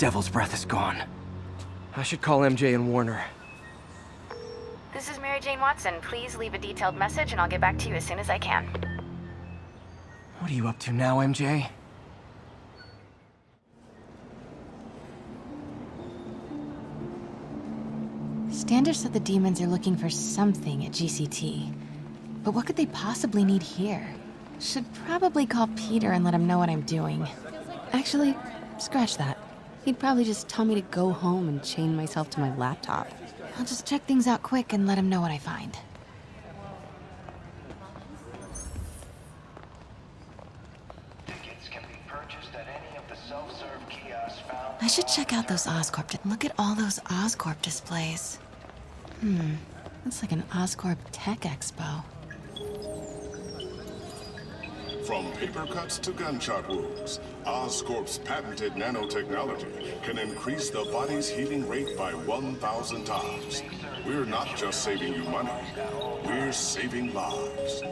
Devil's Breath is gone. I should call MJ and Warner. This is Mary Jane Watson. Please leave a detailed message and I'll get back to you as soon as I can. What are you up to now, MJ? Standish said the demons are looking for something at GCT. But what could they possibly need here? Should probably call Peter and let him know what I'm doing. Actually, scratch that. He'd probably just tell me to go home and chain myself to my laptop. I'll just check things out quick and let him know what I find. Tickets can be purchased at any of the self-serve kiosks found. I should check out those Oscorp. Look at all those Oscorp displays. That's like an Oscorp Tech Expo. From paper cuts to gunshot wounds, Oscorp's patented nanotechnology can increase the body's healing rate by 1,000 times. We're not just saving you money, we're saving lives.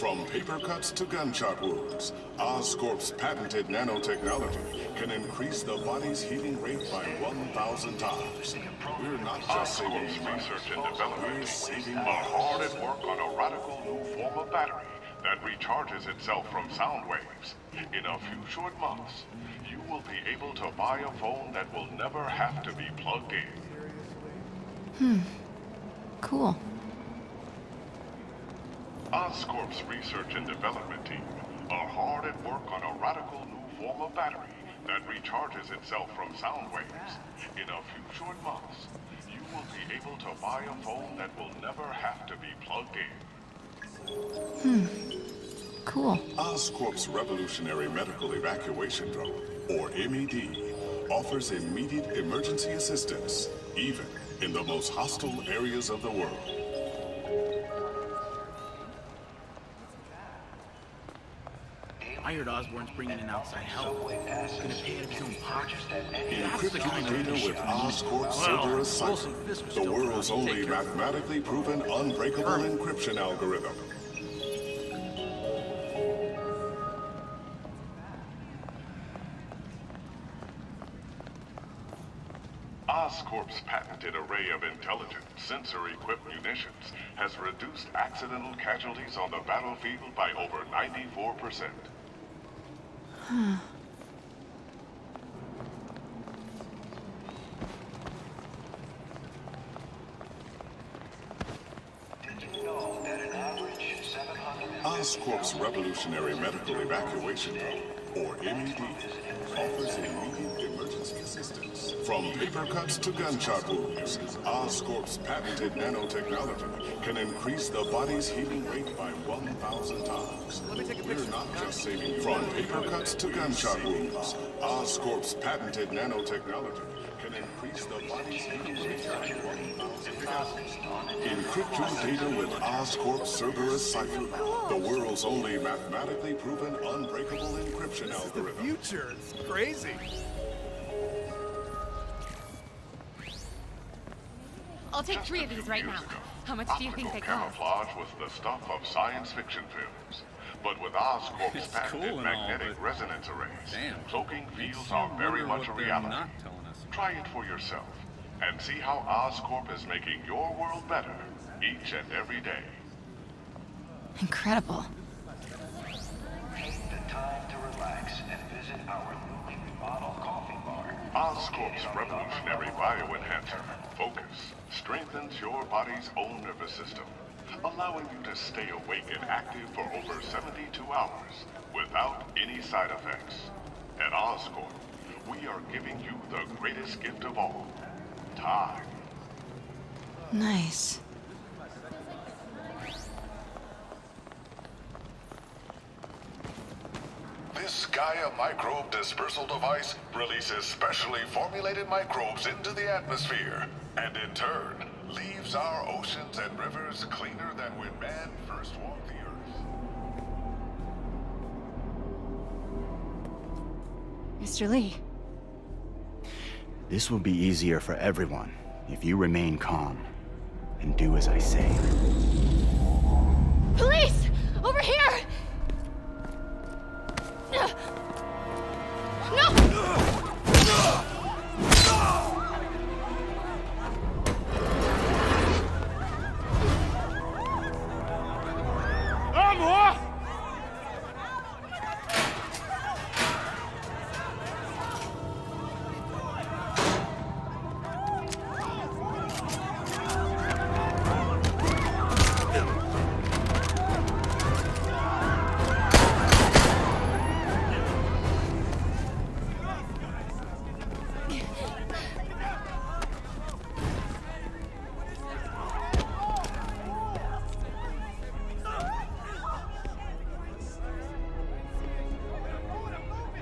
From paper cuts to gunshot wounds, Oscorp's patented nanotechnology can increase the body's healing rate by 1,000 times. We're not just saving research and development team are hard at work on a radical new form of battery that recharges itself from sound waves. In a few short months, you will be able to buy a phone that will never have to be plugged in. Cool. Oscorp's research and development team are hard at work on a radical new form of battery that recharges itself from sound waves. In a few short months, you will be able to buy a phone that will never have to be plugged in. Cool. Oscorp's revolutionary medical evacuation drone, or MED, offers immediate emergency assistance, even in the most hostile areas of the world. I heard Osborn's bringing in outside help. He's gonna pay out of his own pocket. That's the kind of data with Oscorp Cerberus Cypher, the world's only mathematically proven unbreakable encryption algorithm. Oscorp's patented array of intelligent, sensor-equipped munitions has reduced accidental casualties on the battlefield by over 94%. Oscorp's revolutionary medical evacuation drone, or MED, offers immediate emergency assistance. From paper cuts to gunshot wounds, Oscorp's patented nanotechnology can increase the body's healing rate by 1,000 times. We're not just saving from paper cuts to gunshot wounds. Oscorp's patented nanotechnology can increase the body's healing rate by 1,000 times. Encrypt your data with Oscorp Cerberus Cypher, the world's only mathematically proven unbreakable encryption algorithm. This is the future. It's crazy. I'll take 3 of these right now. How much do you think they cost? Camouflage was the stuff of science fiction films. But with Oscorp's patented magnetic resonance arrays, cloaking fields are very much a reality. Try it for yourself, and see how Oscorp is making your world better each and every day. Incredible. Take the time to relax and visit our newly remodeled coffee bar. Oscorp's revolutionary bioenhancer, Focus, strengthens your body's own nervous system, allowing you to stay awake and active for over 72 hours without any side effects. At Oscorp, we are giving you the greatest gift of all, time. Nice. This Gaia microbe dispersal device releases specially formulated microbes into the atmosphere, and in turn, leaves our oceans and rivers cleaner than when man first walked the earth. Mr. Lee. This will be easier for everyone if you remain calm and do as I say.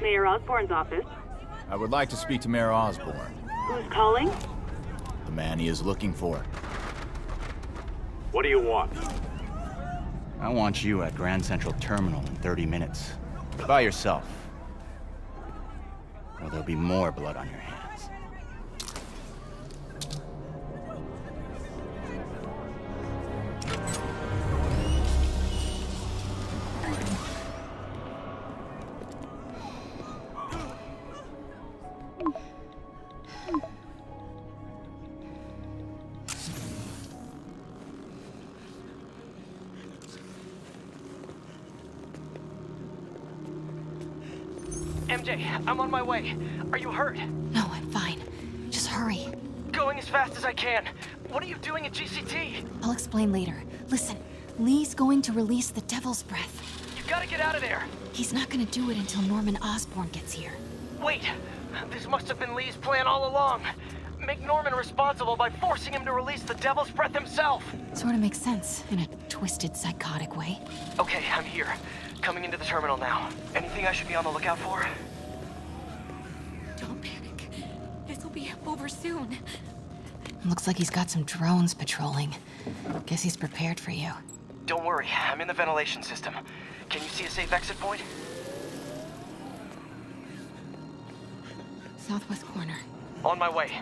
Mayor Osborn's office. I would like to speak to Mayor Osborn. Who's calling? The man he is looking for. What do you want? I want you at Grand Central Terminal in 30 minutes. By yourself. Or there'll be more blood on your hands. I'm on my way. Are you hurt? No, I'm fine. Just hurry. Going as fast as I can. What are you doing at GCT? I'll explain later. Listen, Lee's going to release the Devil's Breath. You gotta get out of there. He's not gonna do it until Norman Osborn gets here. Wait, this must have been Lee's plan all along. Make Norman responsible by forcing him to release the Devil's Breath himself. Sort of makes sense in a twisted, psychotic way. Okay, I'm here. Coming into the terminal now. Anything I should be on the lookout for? Over soon. Looks like he's got some drones patrolling. Guess he's prepared for you. Don't worry, I'm in the ventilation system. Can you see a safe exit point? Southwest corner. On my way.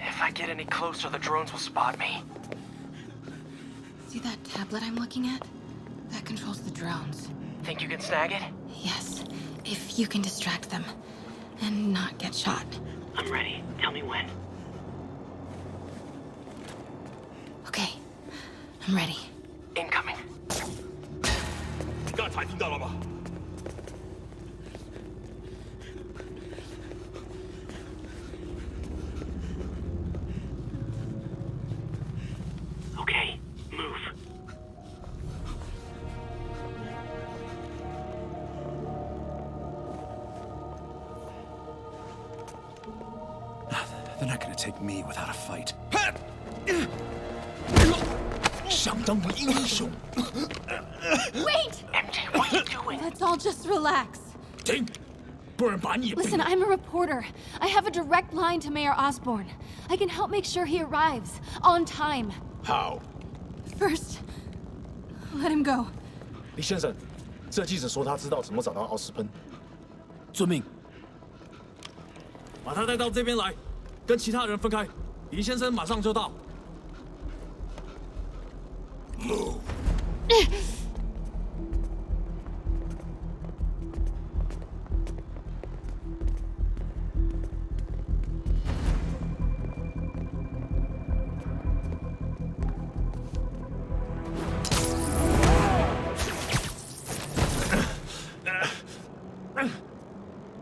If I get any closer, the drones will spot me. See that tablet I'm looking at? That controls the drones. Think you can snag it? Yes, if you can distract them and not get shot. I'm ready. Tell me when. Okay, I'm ready. Incoming. They're not going to take me without a fight. Wait! MJ, what are you doing? Let's all just relax. Listen, I'm a reporter. I have a direct line to Mayor Osborn. I can help make sure he arrives on time. How? First, let him go. 李先生，这记者说他知道怎么找到奥斯喷。遵命。把他带到这边来。 跟其他人分开，李先生马上就到。Move.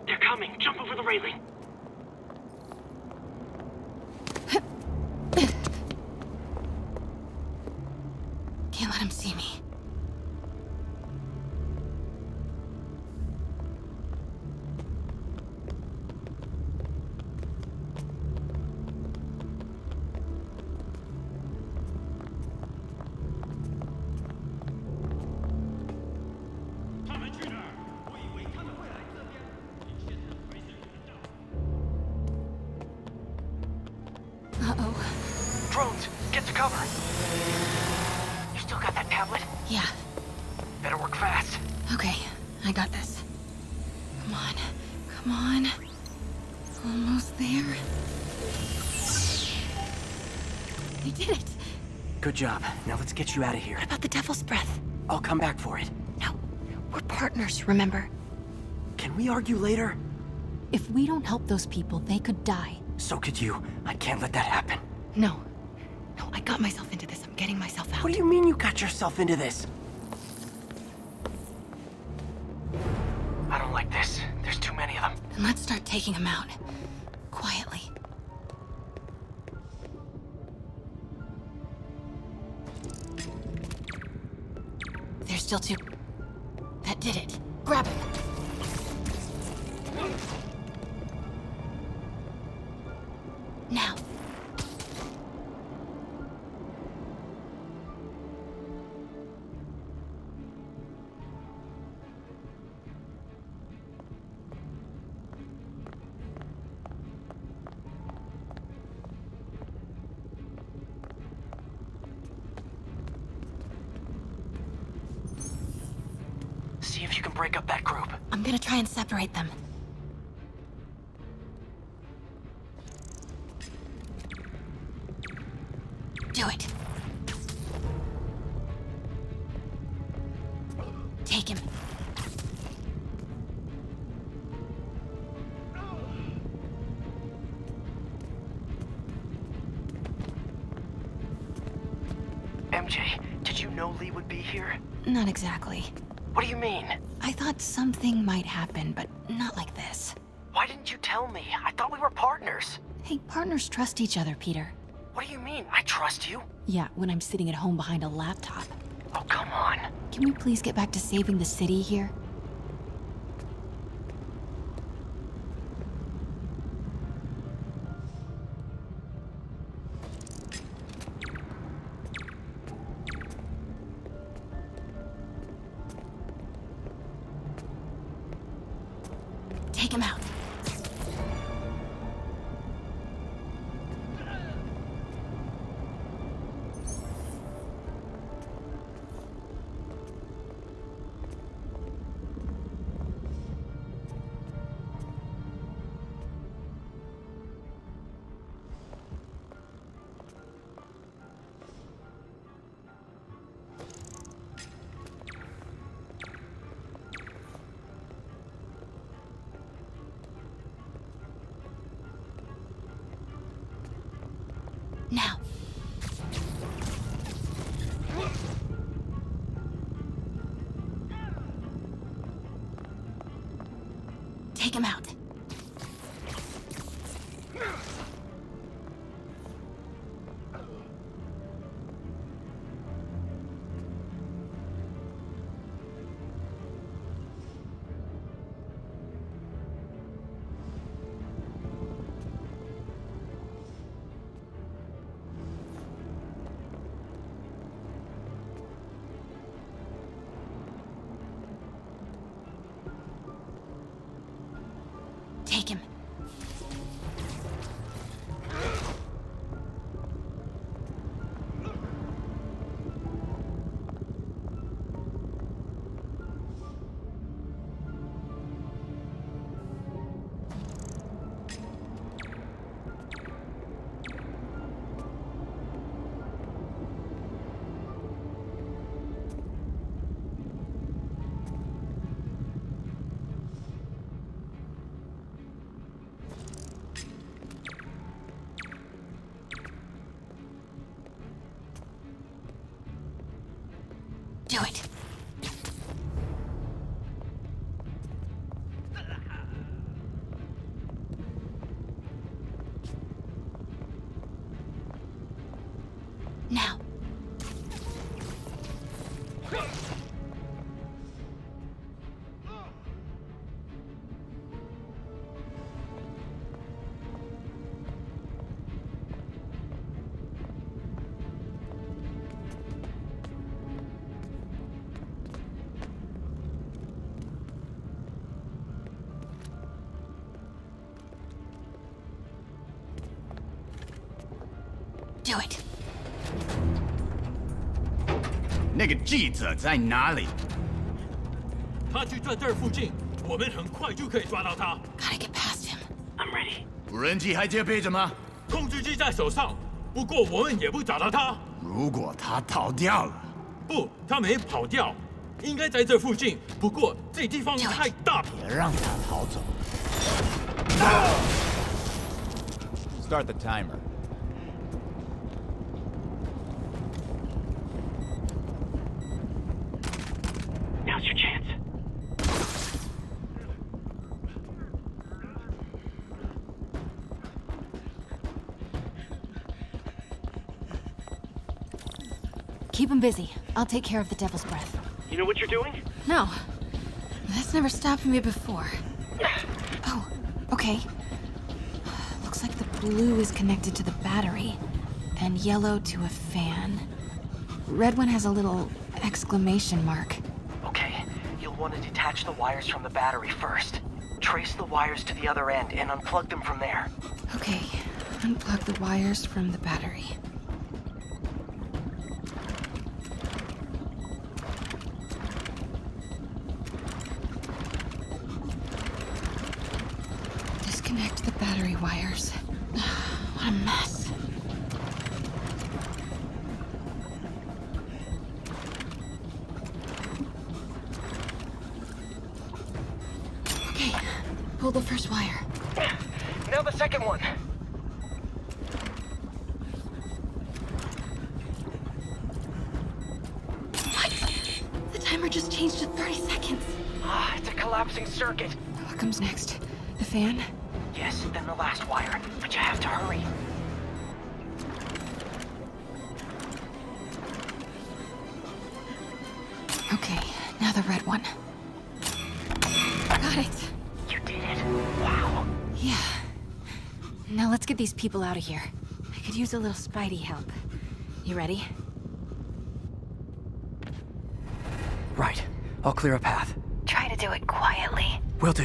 They're coming. Jump over the railing. Can't let him see me. Uh-oh. Drones, get to cover. Still got that tablet? Yeah. Better work fast. Okay, I got this. Come on, come on. It's almost there. We did it. Good job. Now let's get you out of here. What about the Devil's Breath? I'll come back for it. No, we're partners, remember? Can we argue later? If we don't help those people, they could die. So could you. I can't let that happen. No. No, I got myself into this. I'm getting myself out. What do you mean you got yourself into this? I don't like this. There's too many of them. Then let's start taking them out. Quietly. There's still two. That did it. Grab it. Now. break up that group. I'm gonna try and separate them. Do it. Take him. MJ, did you know Lee would be here? Not exactly. What do you mean? I thought something might happen, but not like this. Why didn't you tell me? I thought we were partners. Hey, partners trust each other, Peter. What do you mean? I trust you? Yeah, when I'm sitting at home behind a laptop. Oh, come on. Can we please get back to saving the city here? Take him out. Now. Take him out. Take him. Do it. Now. Do it. 那个记者在哪里？他去在这儿附近，我们很快就可以抓到他。Gotta get past him. I'm ready. 无人机还戒备着吗？控制器在手上，不过我们也不找到他。如果他逃掉了，不，他没跑掉，应该在这附近。不过这地方太大，别让他逃走。Start the timer. Your chance. Keep him busy. I'll take care of the Devil's Breath. You know what you're doing? No. That's never stopped me before. Oh, okay. Looks like the blue is connected to the battery, and yellow to a fan. Red one has a little exclamation mark. Want to detach the wires from the battery first. Trace the wires to the other end and unplug them from there. Okay, unplug the wires from the battery. disconnect the battery wires. What a mess. Okay, pull the first wire. Now the second one. What? The timer just changed to 30 seconds. Ah, it's a collapsing circuit. What comes next? The fan? Yes, then the last wire. But you have to hurry. Okay, now the red one. Got it. You did it. Wow. Yeah. Now let's get these people out of here. I could use a little Spidey help. You ready? Right. I'll clear a path. Try to do it quietly. Will do.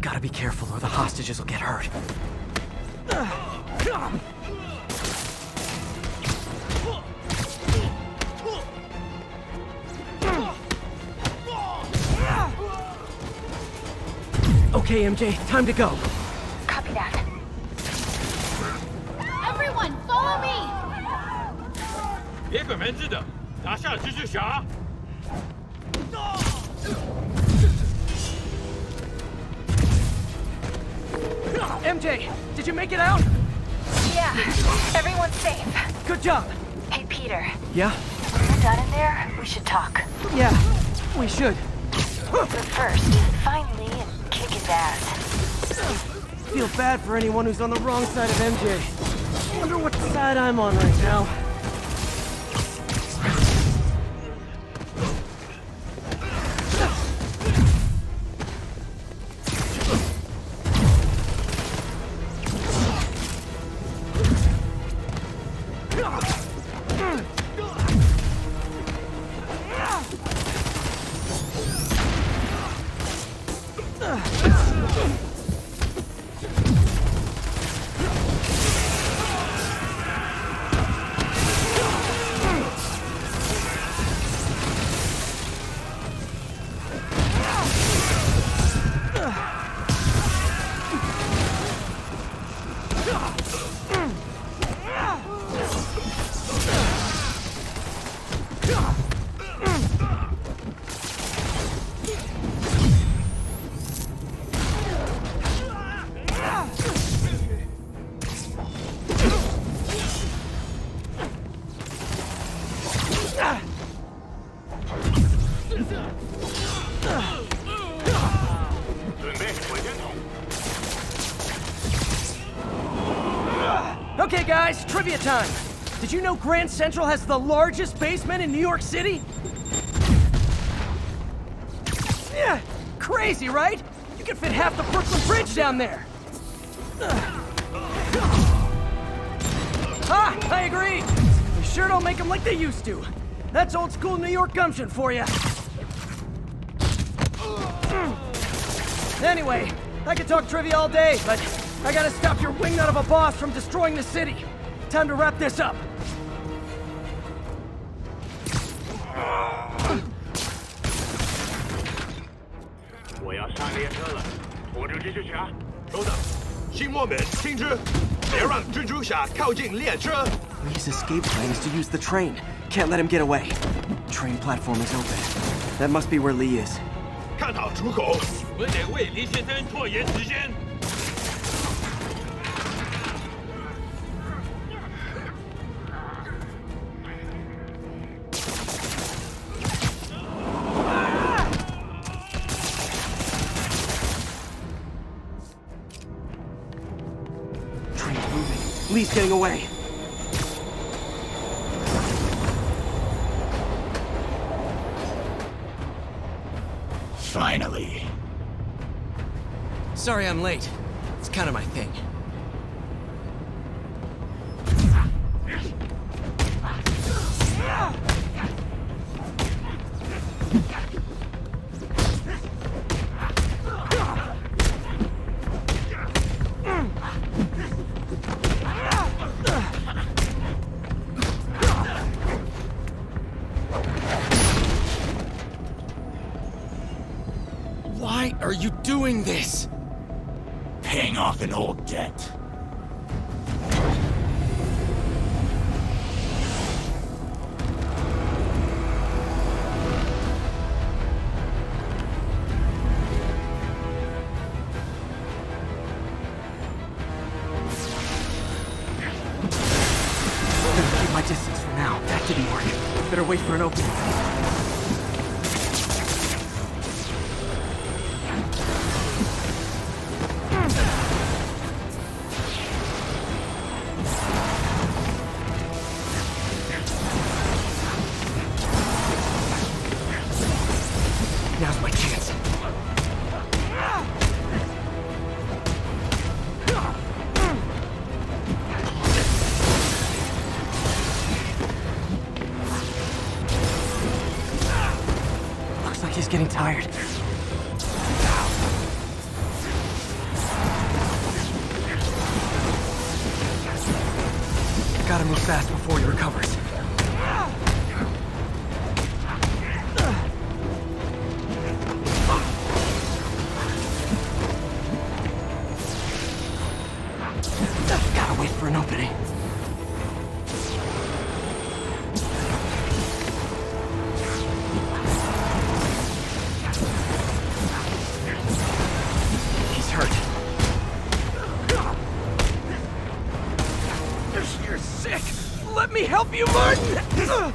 Gotta be careful or the hostages will get hurt. Okay, MJ, time to go. Copy that. Everyone, follow me! 别鬼门子的，拿下蜘蛛侠！ MJ, did you make it out? Yeah, everyone's safe. Good job. Hey, Peter. Yeah? When you're done in there, we should talk. Yeah, we should. But first, find Lee and kick his ass. Feel bad for anyone who's on the wrong side of MJ. Wonder what side I'm on right now. Okay guys, trivia time! Did you know Grand Central has the largest basement in New York City? Yeah, crazy, right? You can fit half the Brooklyn Bridge down there! Ah, I agree! They sure don't make them like they used to. That's old school New York gumption for you. Anyway, I could talk trivia all day, but I gotta stop your wingnut of a boss from destroying the city. Time to wrap this up. Lee's escape plan is to use the train. Can't let him get away. Train platform is open. That must be where Lee is. Lee's getting away. Finally. Sorry I'm late. It's kind of my thing. are you doing this? Paying off an old debt. Wait for an opening. Now's my chance. Getting tired. Gotta move fast before he recovers. Gotta wait for an opening. Help you, Martin! You!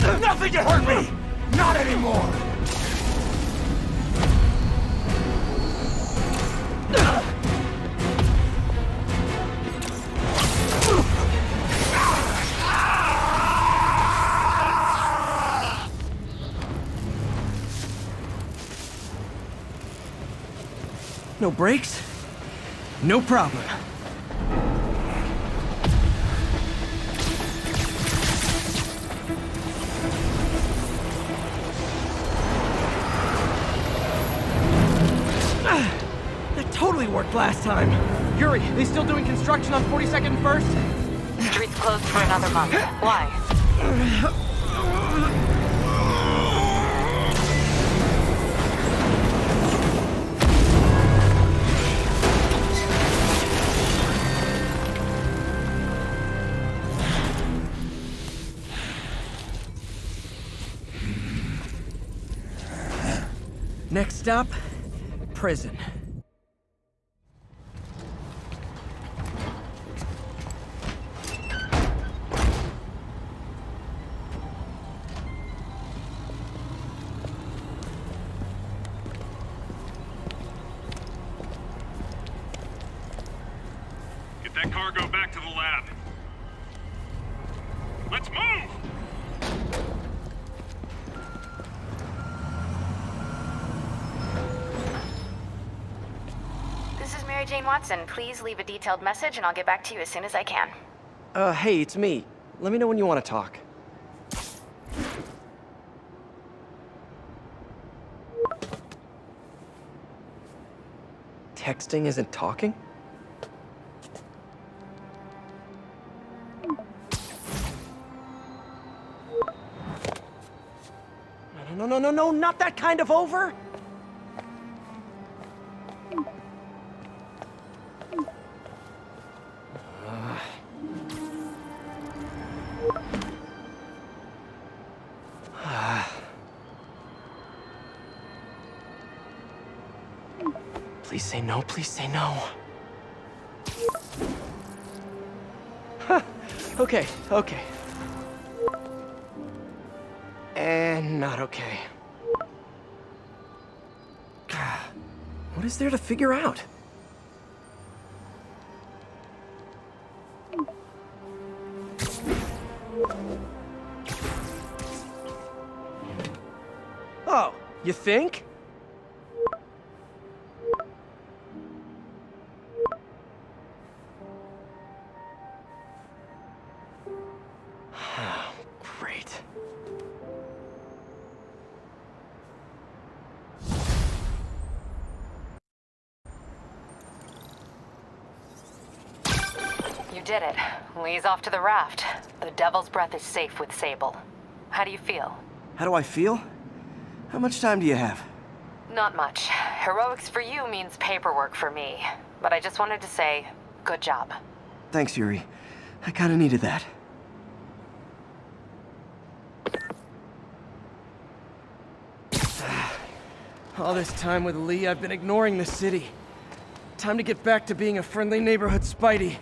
Nothing can hurt me! Not anymore! No brakes? No problem. Worked last time. Yuri, they still doing construction on 42nd and 1st? Street's closed for another month. Why? Next stop, prison. Mary Jane Watson, please leave a detailed message and I'll get back to you as soon as I can. Hey, it's me. Let me know when you want to talk. Texting isn't talking? No, not that kind of over! Please say no, please say no. Okay. And not okay. What is there to figure out? Oh, you think? Did it. Lee's off to the raft. The Devil's Breath is safe with Sable. How do you feel? How do I feel? How much time do you have? Not much. Heroics for you means paperwork for me. But I just wanted to say, good job. Thanks, Yuri. I kinda needed that. All this time with Lee, I've been ignoring the city. Time to get back to being a friendly neighborhood Spidey.